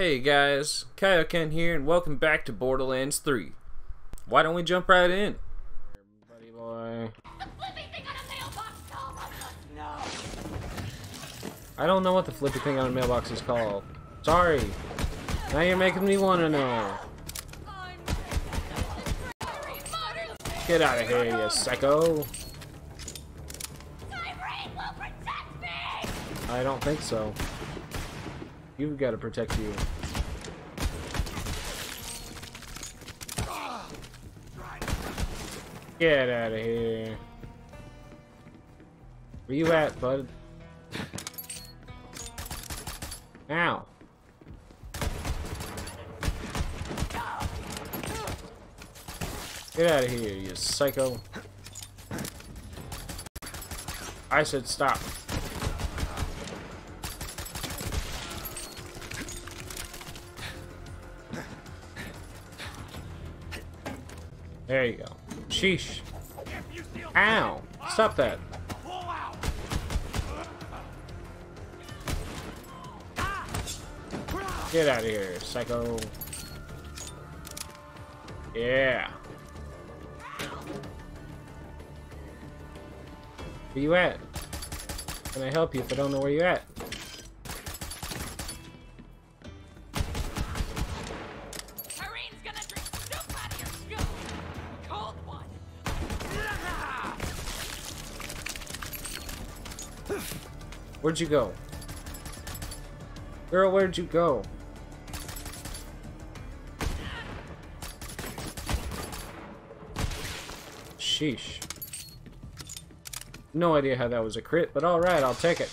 Hey guys, Kaioken here and welcome back to Borderlands 3. Why don't we jump right in? Everybody boy. The flippy thing on a mailbox! Oh my God, no! I don't know what the flippy thing on a mailbox is called. Sorry. Now you're making me want to know. Get out of here, you psycho. Tyreen will protect me! I don't think so. You've got to protect you. Get out of here. Where you at, bud? Ow. Get out of here, you psycho. I said stop. There you go. Sheesh. Ow! Stop that. Get out of here, psycho. Yeah. Where you at? Can I help you if I don't know where you're at? Where'd you go? Girl, where'd you go? Sheesh. No idea how that was a crit, but alright, I'll take it.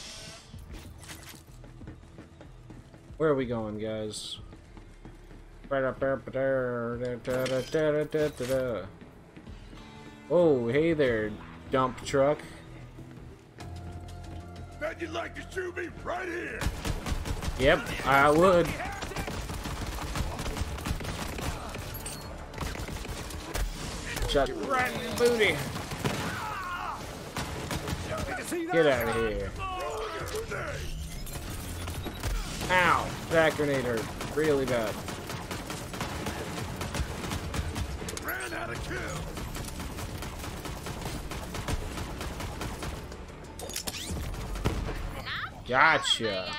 Where are we going, guys? Oh, hey there, dump truck. You'd like to shoot me right here. Yep, I would. Shot right in the booty. Get out of here. Ow, that grenade hurt really bad. Ran out of kills. Gotcha.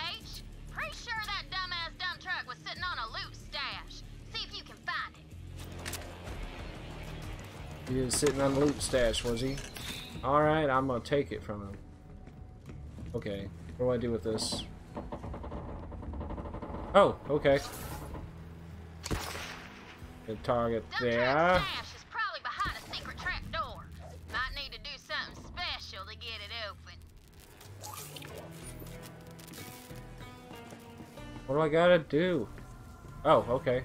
Pretty sure that dumbass dump truck was sitting on a loot stash. See if you can find it. He was sitting on a loot stash, was he? Alright, I'm gonna take it from him. Okay, what do I do with this? Oh, okay. The target there. What do I gotta do? Oh, okay.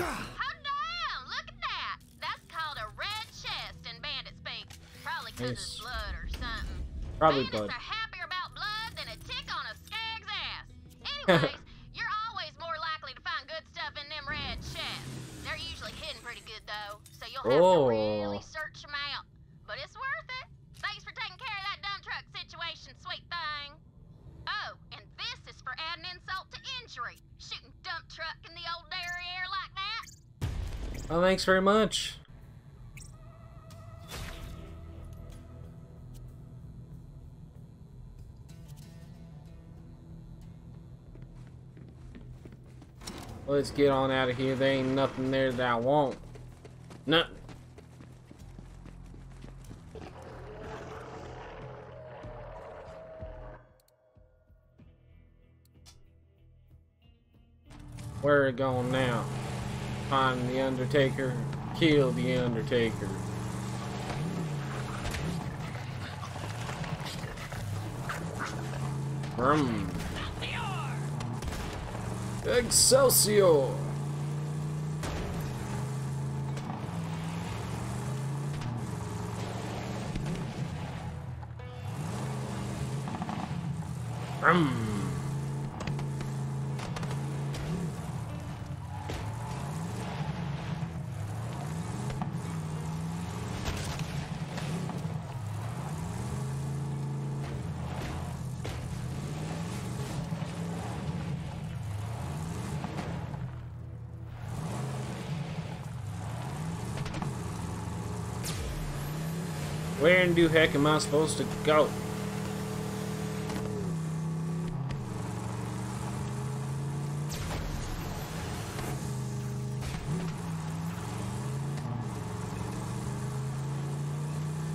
Hold on, look at that! That's called a red chest in bandit speak. Probably cause it's blood or something. Probably bandits blood. Are happier about blood than a tick on a skag's ass. Anyways, you're always more likely to find good stuff in them red chests. They're usually hidden pretty good though, so you'll have to really search them out. But it's worth it. Thanks for taking care of that dump truck situation, sweet thing. Oh, and this is for adding insult to injury. Shooting dump truck in the old dairy air like that. Oh, thanks very much. Let's get on out of here. There ain't nothing there that I want. Nothing. Where are we going now? Find the Undertaker. Kill the Undertaker. Brum. Excelsior! Brum. Where in the heck am I supposed to go?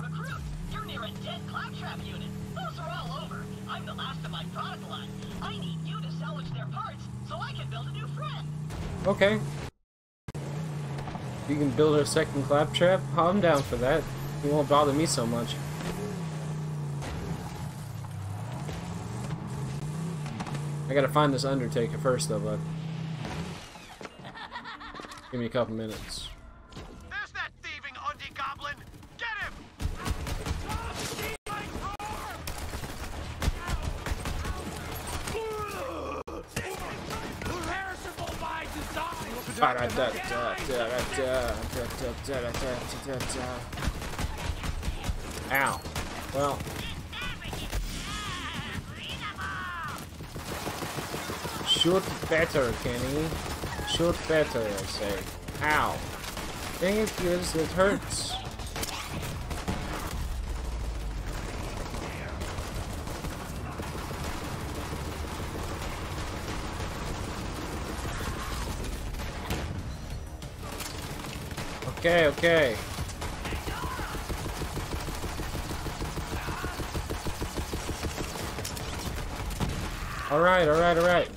Recruit, you're near a dead Claptrap unit. Those are all over. I'm the last of my product line. I need you to salvage their parts so I can build a new friend. Okay. You can build a second Claptrap? I'm down for that. It won't bother me so much. I gotta find this Undertaker first though, bud. Give me a couple minutes. There's that thieving Undie Goblin! Get him! Ow. Well. Shoot better, Kenny. Shoot better, I say. Ow. Dang it, yes, it hurts. Okay, okay. Alright, alright, alright.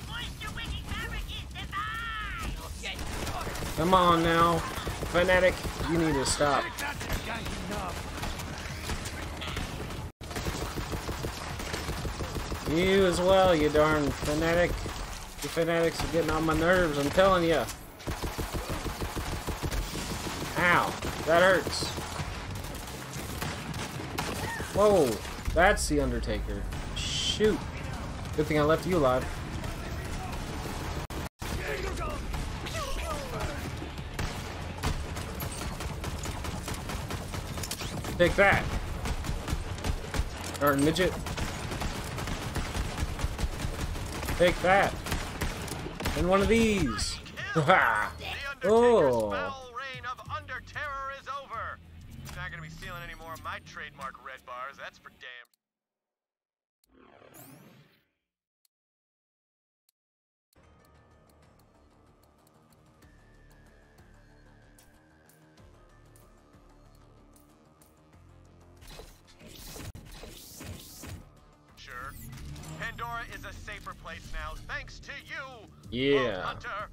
Come on now. Fanatic, you need to stop. You as well, you darn fanatic. You fanatics are getting on my nerves, I'm telling you. Ow, that hurts. Whoa, that's the Undertaker. Shoot. Good thing I left you alive. Take that. Darn midget. Take that. And one of these. Ha! Oh. My trademark red bars, that's for damn. Sure. Pandora is a safer place now, thanks to you. Yeah. Hunter.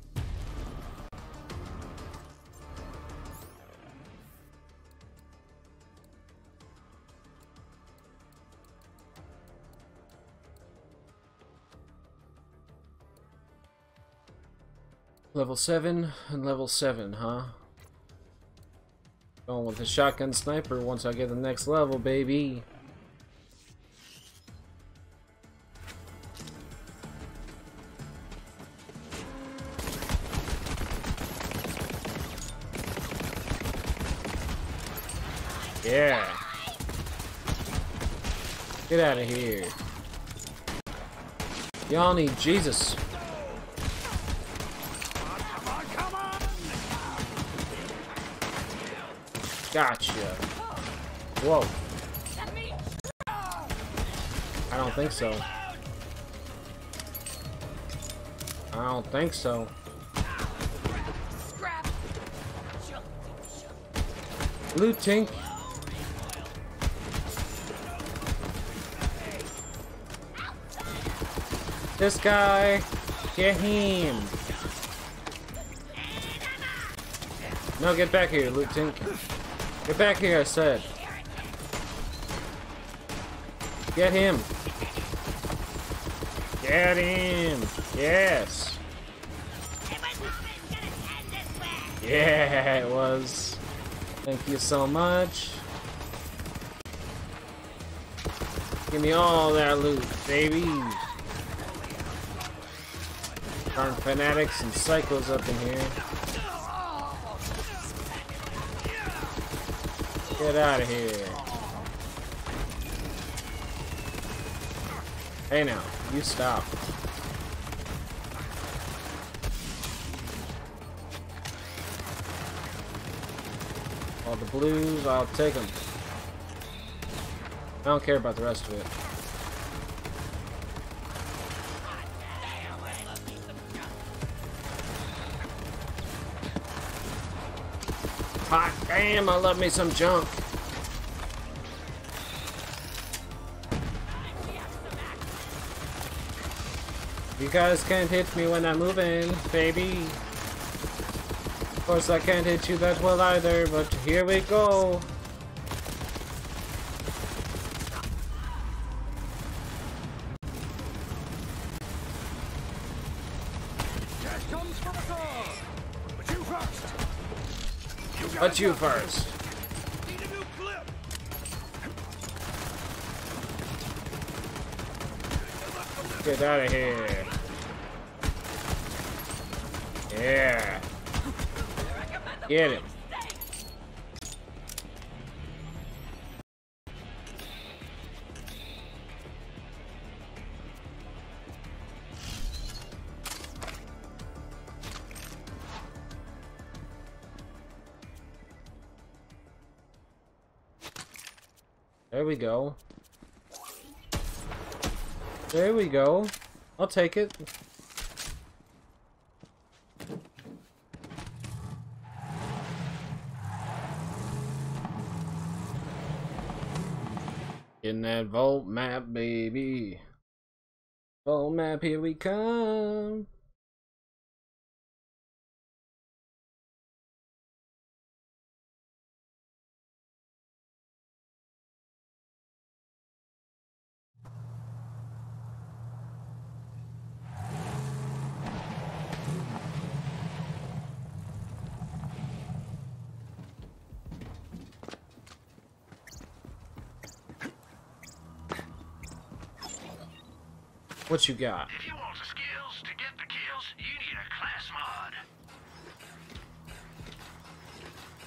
Level 7 and level 7, huh? Going with the shotgun sniper once I get the next level, baby. Yeah. Get out of here. Y'all need Jesus. Gotcha. Whoa. I don't think so. I don't think so. Blue Tink. This guy. Get him. No, get back here, Blue Tink. Get back here, I said. Get him. Get him. Yes. Yeah, it was. Thank you so much. Give me all that loot, baby. Darn fanatics and psychos up in here. Get out of here. Hey now, you stop. All the blues, I'll take them. I don't care about the rest of it. Hot damn, I love me some junk. You guys can't hit me when I'm moving, baby. Of course I can't hit you that well either, but here we go. But you first. Get out of here. Yeah. Get him. There we go. There we go. I'll take it. Getting that vault map, baby. Vault map, here we come. What you got? If you want the skills to get the kills, you need a class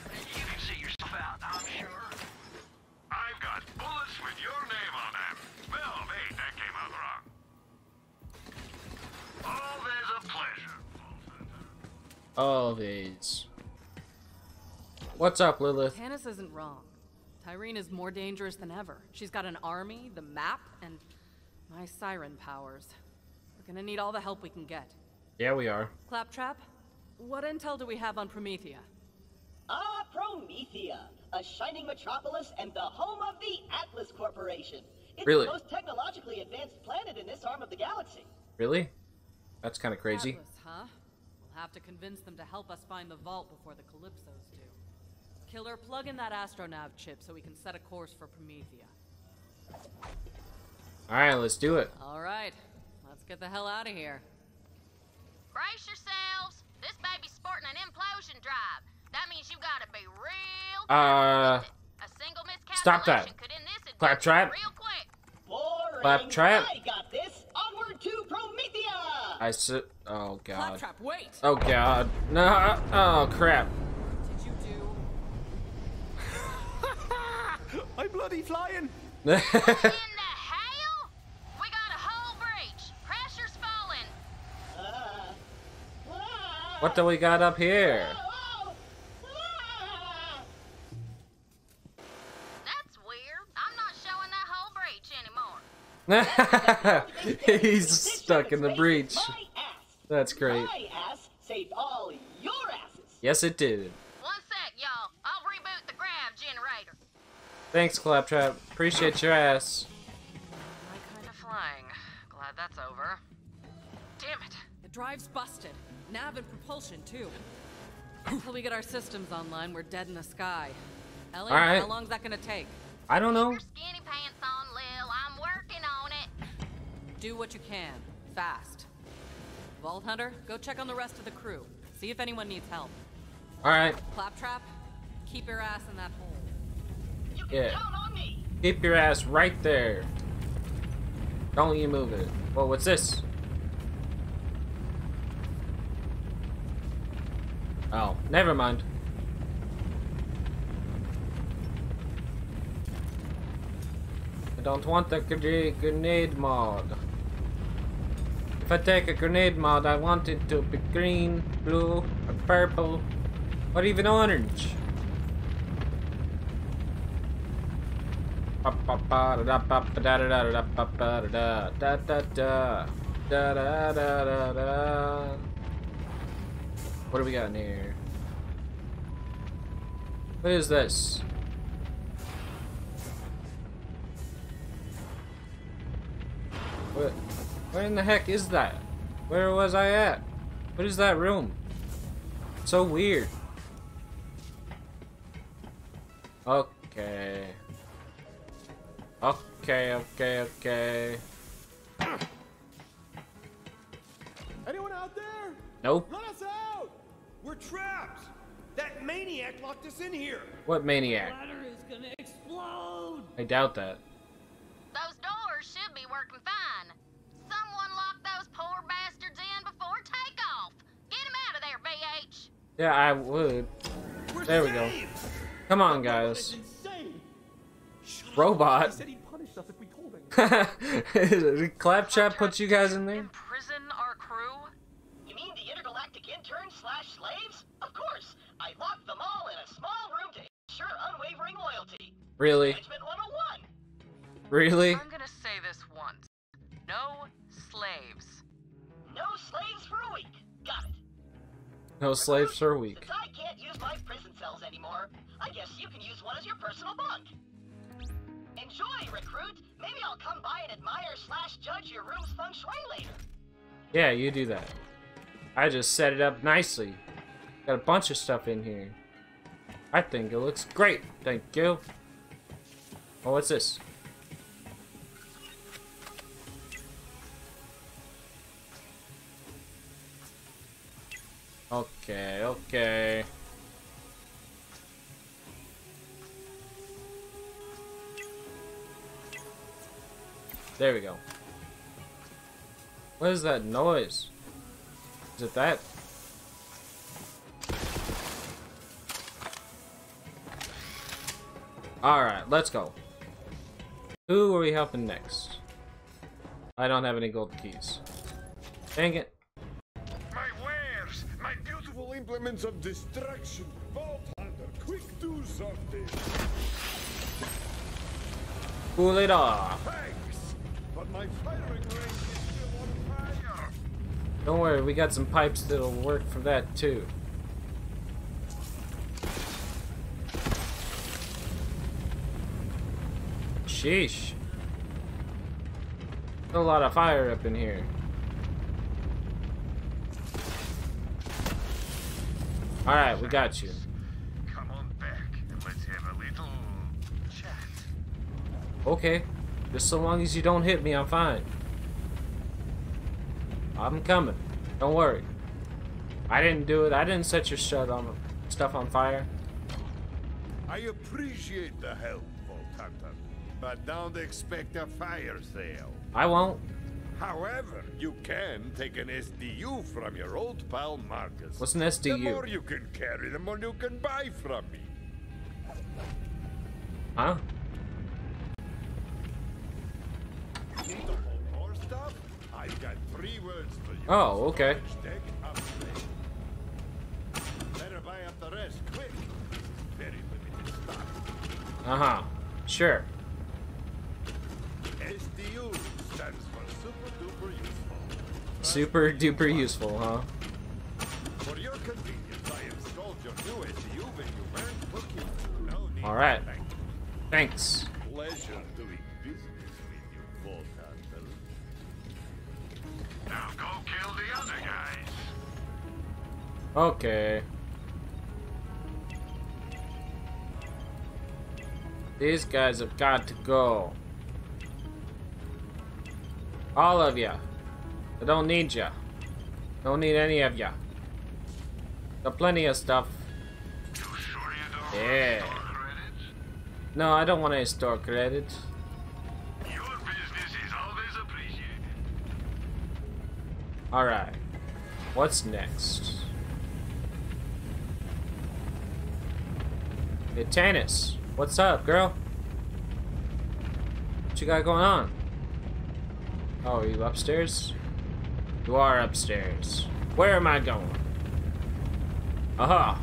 mod. You can see yourself out, I'm sure. I've got bullets with your name on them. Well, mate, that came out wrong. Always a pleasure. Always. What's up, Lilith? Tannis isn't wrong. Tyrene is more dangerous than ever. She's got an army, the map, and... my siren powers. We're gonna need all the help we can get. Yeah, we are. Claptrap, what intel do we have on Promethea? Ah, Promethea, a shining metropolis and the home of the Atlas Corporation. It's really the most technologically advanced planet in this arm of the galaxy. Really? That's kind of crazy. Atlas, huh? We'll have to convince them to help us find the vault before the Calypsos do. Killer, plug in that astronav chip so we can set a course for Promethea. Alright, let's do it. Alright, let's get the hell out of here. Brace yourselves. This baby's sporting an implosion drive. That means you gotta be real careful. A single miscalculation stop that. Could end this Claptrap. Real quick. Boring. Claptrap. I got this. Onward to Promethea. Oh god. Claptrap, wait. Oh god. No. Oh crap. What did you do? I'm bloody flying. What do we got up here? That's weird. I'm not showing that whole breach anymore. He's stuck in the breach. That's great. My ass saved all your asses. Yes, it did. One sec, y'all. I'll reboot the grav generator. Thanks, Claptrap. Appreciate your ass. My kind of flying. Glad that's over. Damn it. The drive's busted. Nav and propulsion too. Until we get our systems online, we're dead in the sky. Ellie, all right. How long's that gonna take? I don't know. Keep your skinny pants on, Lil. I'm working on it. Do what you can, fast. Vault Hunter, go check on the rest of the crew. See if anyone needs help. All right. Claptrap, keep your ass in that hole. You can count on me. Keep your ass right there. Don't you move it. Whoa, what's this? Oh, never mind. I don't want the grenade mod. If I take a grenade mod, I want it to be green, blue, or purple, or even orange. What do we got in here? What is this? What? Where in the heck is that? Where was I at? What is that room? It's so weird. Okay. Okay. Anyone out there? Nope. Let us out! We're trapped! That maniac locked us in here! What maniac? The ladder is gonna explode! I doubt that. Those doors should be working fine. Someone locked those poor bastards in before takeoff. Get them out of there, BH! Yeah, I would. We're there saved. We go. Come on, guys. Robot. He said he'd punish us if we told him. Claptrap puts you guys in there? Imprison our crew? You mean the intergalactic interns / slaves? Of course. I locked them all in a small room to ensure unwavering loyalty. Really? Management 101. Really? I'm gonna say this once. No slaves. No slaves for a week. Got it. No slaves for a week. Since I can't use my prison cells anymore, I guess you can use one as your personal bunk. Enjoy, recruit. Maybe I'll come by and admire / judge your room's feng shui later. Yeah, you do that. I just set it up nicely. Got a bunch of stuff in here. I think it looks great. Thank you. Oh, what's this? Okay. There we go. What is that noise? Is it that? Alright, let's go. Who are we helping next? I don't have any gold keys. Dang it. My wares! My beautiful implements of destruction! Vault Hunter, quick do something! Cool it off! My firing range is still on fire. Don't worry, we got some pipes that'll work for that too. Sheesh. There's a lot of fire up in here. Alright, we got you. Come on back and let's have a little chat. Okay. Just so long as you don't hit me, I'm fine. I'm coming. Don't worry. I didn't do it. I didn't set your stuff on fire. I appreciate the help, Voltata, but don't expect a fire sale. I won't. However, you can take an SDU from your old pal Marcus. What's an SDU? The more you can carry, the more you can buy from me. Huh? Oh, okay. Uh-huh. Sure. SDU stands for super duper useful. Super duper useful, huh? For your convenience, I installed your new SDU when you weren't looking. No need. All right. Thanks. Pleasure doing business with you, Voltata. Now go kill the other guys. Okay. These guys have got to go. All of ya. I don't need ya. Don't need any of ya. Got plenty of stuff. You sure you don't want store credits? No, I don't want any store credits. Alright, what's next? Hey, Tannis, what's up, girl? What you got going on? Oh, are you upstairs? You are upstairs. Where am I going? Aha!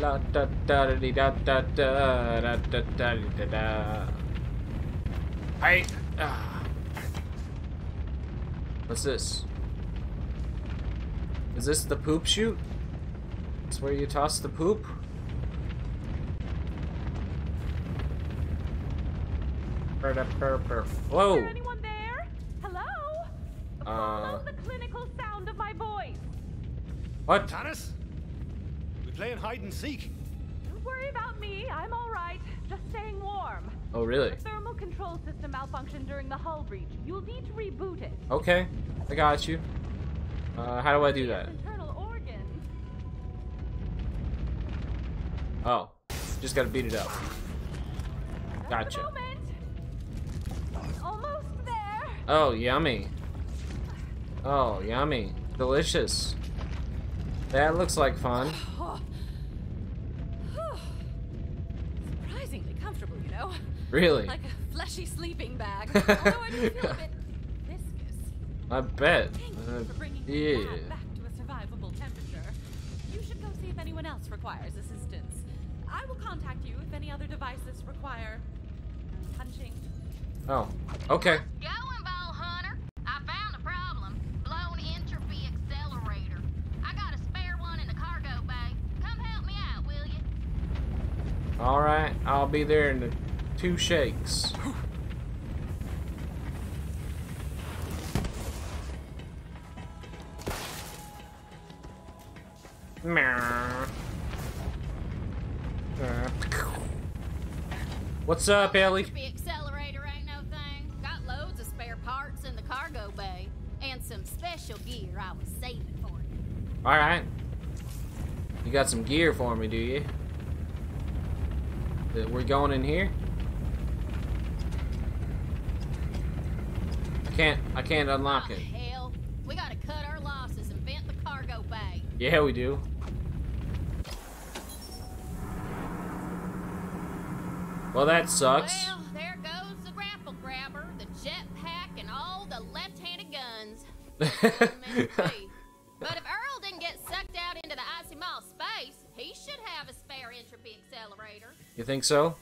La da da da da da da da da da da da. Hey. What's this? Is this the poop chute? It's where you toss the poop. Whoa! Is there anyone there? Hello? Follow the clinical sound of my voice. What? Tannis? We playing hide and seek. Don't worry about me. I'm all right. Just staying warm. Oh really? The thermal control system malfunctioned during the hull breach. You'll need to reboot it. Okay, I got you. How do I do that? Internal organs. Oh, just gotta beat it up. Gotcha. Almost there. Oh, yummy. Oh, yummy. Delicious. That looks like fun. Surprisingly comfortable, you know. Really? Like a fleshy sleeping bag. Although I do feel a bit viscous. I bet. Thank you for bringing the lab back to a survivable temperature. You should go see if anyone else requires assistance. I will contact you if any other devices require punching. Oh, okay. Going, ball hunter. I found a problem. Blown entropy accelerator. I got a spare one in the cargo bay. Come help me out, will you? All right, I'll be there in 2 shakes. What's up, Ellie? Gear I was saving for you. All right. You got some gear for me, do you? That we're going in here? I can't unlock it. Hell, we gotta cut our losses and vent the cargo bay. Yeah, we do. Well, that sucks. Well, there goes the grapple grabber, the jetpack, and all the left-handed guns. But if Earl didn't get sucked out into the icy mall space, he should have a spare entropy accelerator. You think so?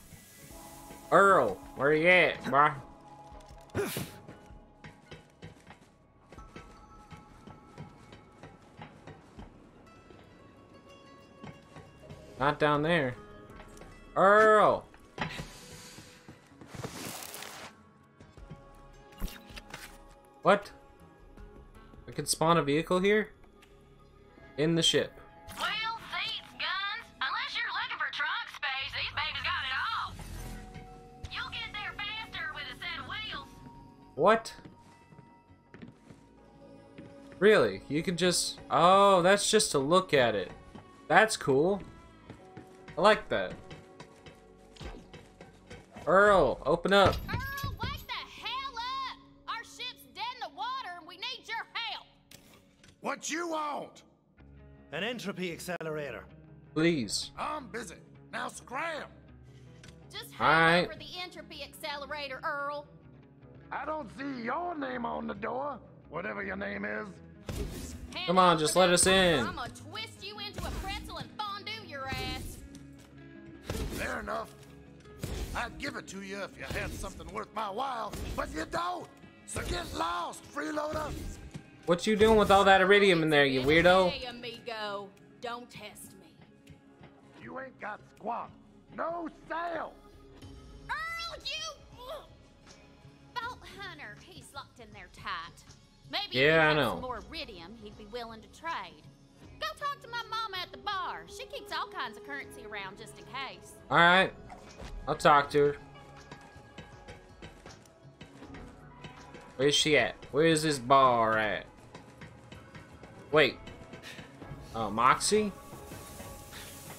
Earl, where you at, bruh? Not down there. Earl! What? I could spawn a vehicle here? In the ship. Well, seats, guns, unless you're looking for trunk space, these babies got it all. You'll get there faster with a set of wheels. What? Really? You can just... Oh, that's just to look at it. That's cool. I like that. Earl, open up. What you want? An entropy accelerator. Please. I'm busy. Now scram. Just hand over the entropy accelerator, Earl. I don't see your name on the door. Whatever your name is. Come on, just let us in. I'm gonna twist you into a pretzel and fondue your ass. Fair enough. I'd give it to you if you had something worth my while, but you don't. So get lost, freeloader. What you doing with all that iridium in there, you weirdo? Hey, amigo, don't test me. You ain't got squat. No sale. Earl, you Bolt Hunter, he's locked in there tight. Maybe yeah, I know. Some more iridium, he'd be willing to trade. Go talk to my mama at the bar. She keeps all kinds of currency around just in case. All right, I'll talk to her. Where's she at? Where's this bar at? Wait. Moxie?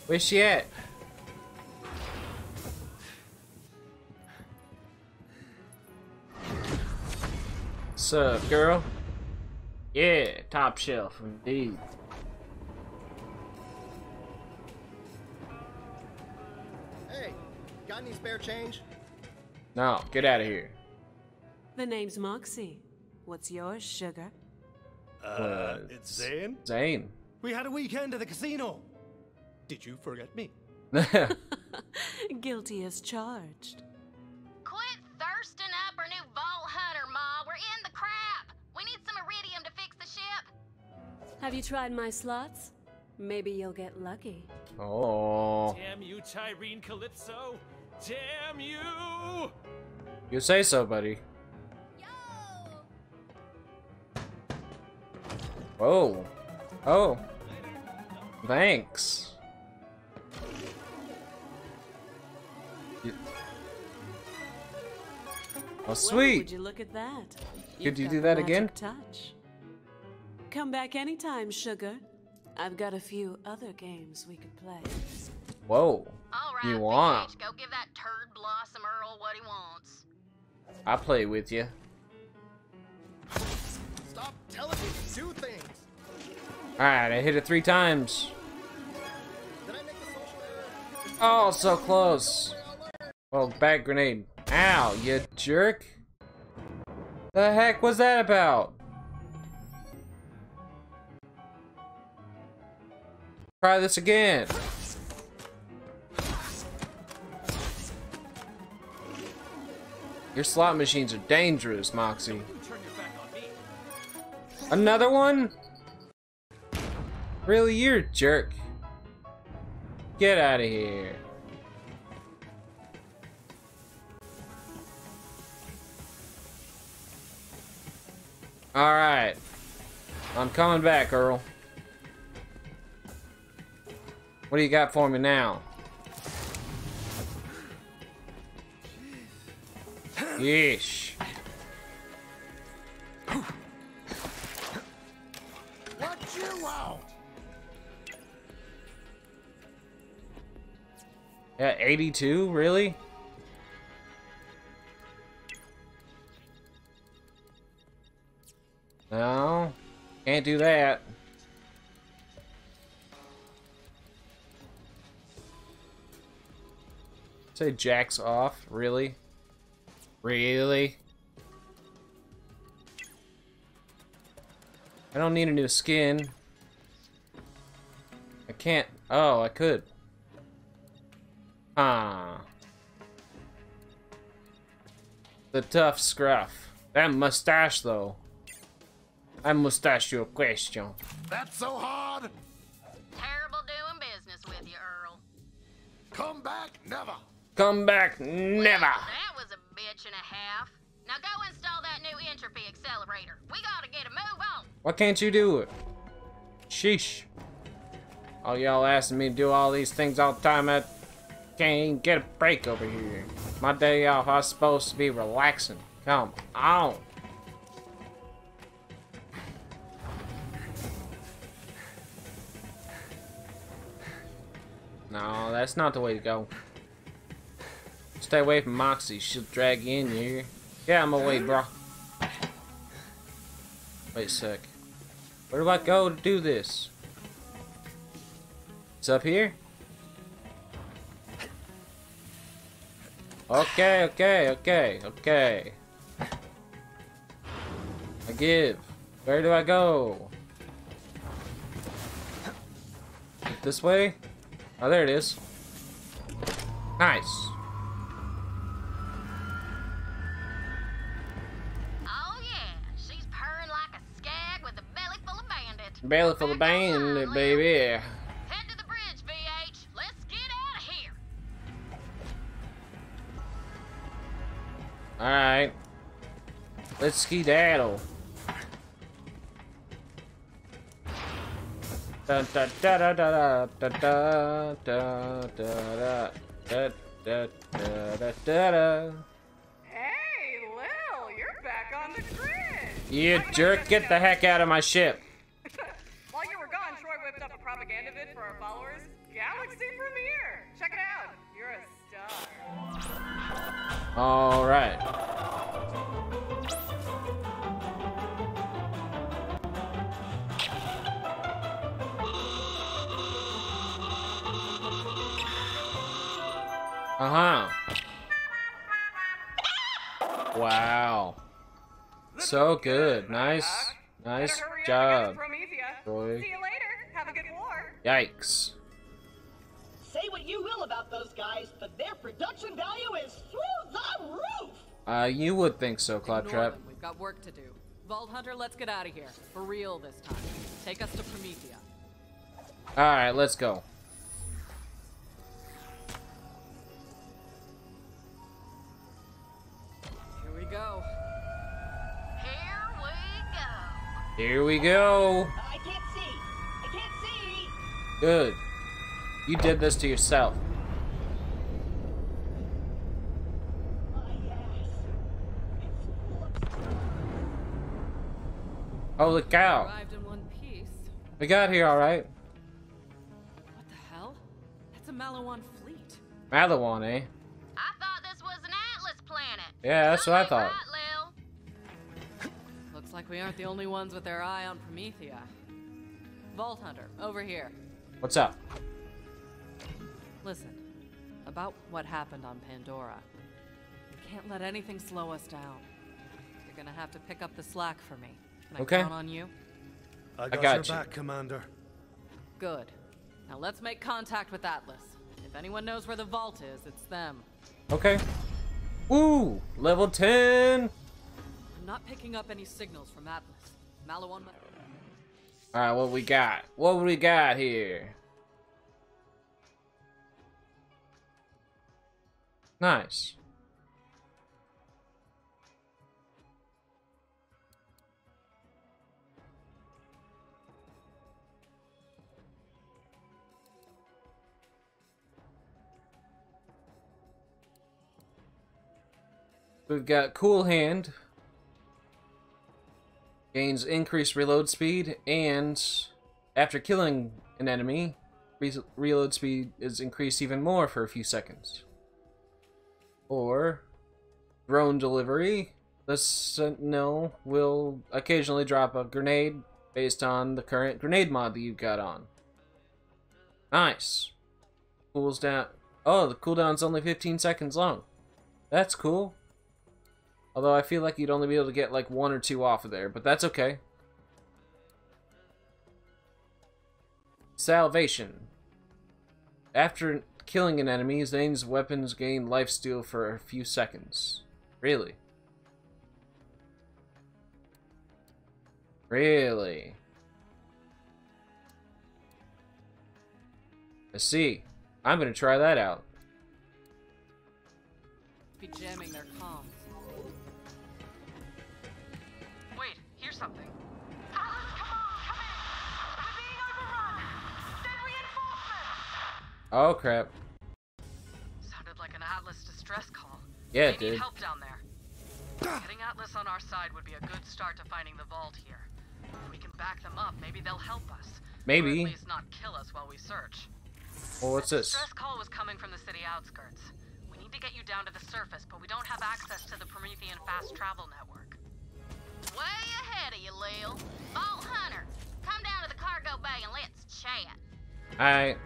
Where's she at? Sup, girl? Yeah, top shelf indeed. Hey, got any spare change? No, get out of here. The name's Moxie. What's yours, sugar? It's Zane. We had a weekend at the casino. Did you forget me? Guilty as charged. Quit thirsting up our new Vault Hunter, Ma. We're in the crap. We need some iridium to fix the ship. Have you tried my slots? Maybe you'll get lucky. Oh. Damn you, Tyreen Calypso. Damn you. You say so, buddy. Yo. Whoa. Oh. Thanks. Oh, sweet. Would you look at that? Could you do that again? Touch. Come back anytime, sugar. I've got a few other games we could play. Whoa. All right, you want? Go give that turd blossom Earl what he wants. I play with you. Stop telling me to do things. All right, I hit it 3 times. Did I make the social error? Oh, so close. Oh, bad grenade. Ow, you jerk. The heck was that about? Try this again. Your slot machines are dangerous, Moxie. Another one? Really, you're a jerk. Get out of here. All right, I'm coming back, Earl. What do you got for me now? Yeesh. What you want? Yeah, 82, really? No, can't do that. Say Jack's off, really? Really? I don't need a new skin. I can't. Oh, I could. Ah. The tough scruff. That mustache, though. I mustache your question. That's so hard. Terrible doing business with you, Earl. Come back, never. Come back, never. Well, that was a bitch and a half. Now go install that new entropy accelerator. We gotta get a move on. Why can't you do it? Sheesh. All y'all asking me to do all these things all the time. I can't even get a break over here. My day off, I was supposed to be relaxing. Come on. No, that's not the way to go. Stay away from Moxie. She'll drag you in here. Yeah, I'm away, bro. Wait a sec. Where do I go to do this? It's up here? Okay, okay, okay, okay. I give. Where do I go? This way? Oh, there it is. Nice. Oh yeah, she's purring like a skag with a belly full of bandit. Belly full of bandit, baby. Head to the bridge, VH. Let's get out of here. All right. Let's skedaddle. Da da da da da da da da da da da. Hey, Lil, you're back on the grid. You jerk! Get the heck out of my ship. While you were gone, Troy whipped up a propaganda vid for our followers. Galaxy premiere. Check it out. You're a star. All right. Uh-huh. Wow. So good. Nice. Nice job. Troy. See you later. Have a good war. Yikes. Say what you will about those guys, but their production value is through the roof! You would think so, Claptrap. We've got work to do. Vault Hunter, let's get out of here. For real this time. Take us to Promethea. Alright, let's go. Here we go. Here we go. Here we go. I can't see. I can't see. Good. You did this to yourself. Holy cow. We got here, alright. What the hell? That's a Maliwan fleet. Maliwan, eh? I thought this was an Atlas planet. Yeah, that's what I thought. Right, looks like we aren't the only ones with their eye on Promethea. Vault Hunter, over here. What's up? Listen, about what happened on Pandora. We can't let anything slow us down. You're gonna have to pick up the slack for me. Can I count on you? I got you. Back, Commander. Good. Now let's make contact with Atlas. If anyone knows where the vault is, it's them. Okay. Ooh, level 10. I'm not picking up any signals from Atlas. Maliwan. All right, what we got? What we got here? Nice. We've got Cool Hand. Gains increased reload speed, and after killing an enemy, reload speed is increased even more for a few seconds. Or drone delivery. The Sentinel will occasionally drop a grenade based on the current grenade mod that you've got on. Nice. Cools down. Oh, the cooldown's only 15 seconds long. That's cool. Although I feel like you'd only be able to get like one or two off of there, but that's okay. Salvation. After killing an enemy, Zane's weapons gain lifesteal for a few seconds. Really? Really? I see. I'm gonna try that out. Be jamming their comms. Wait, here's something. Oh crap. Sounded like an Atlas distress call. Yeah, it did. Need help down there. Getting Atlas on our side would be a good start to finding the vault here. If we can back them up, maybe they'll help us. Maybe. Or at least not kill us while we search. Well, what's this? The distress call was coming from the city outskirts. We need to get you down to the surface, but we don't have access to the Promethean fast travel network. Way ahead of you, Lil. Vault Hunter, come down to the cargo bay and let's chat. Alright.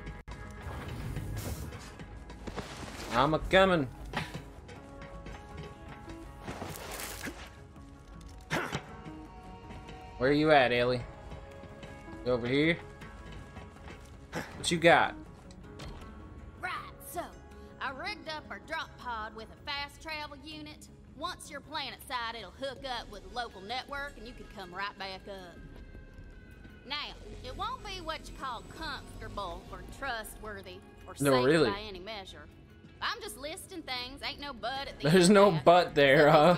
I'm a-coming. Where you at, Ellie? You over here? What you got? Right, so, I rigged up our drop pod with a fast travel unit. Once you're planet side, it'll hook up with a local network and you can come right back up. Now, it won't be what you call comfortable or trustworthy or safe by any measure. I'm just listing things. Ain't no but at the end. There's no but there, huh?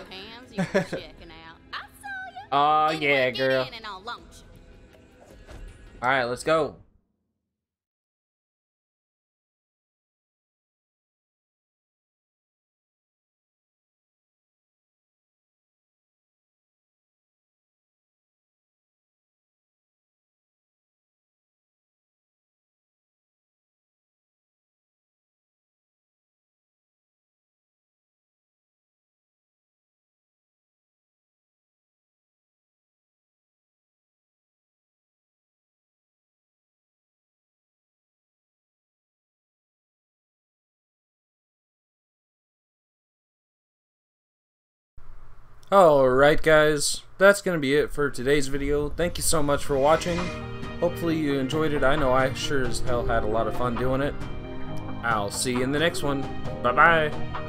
Oh, yeah, girl. Alright, let's go. Alright guys, that's gonna be it for today's video. Thank you so much for watching. Hopefully you enjoyed it. I know I sure as hell had a lot of fun doing it. I'll see you in the next one. Bye-bye.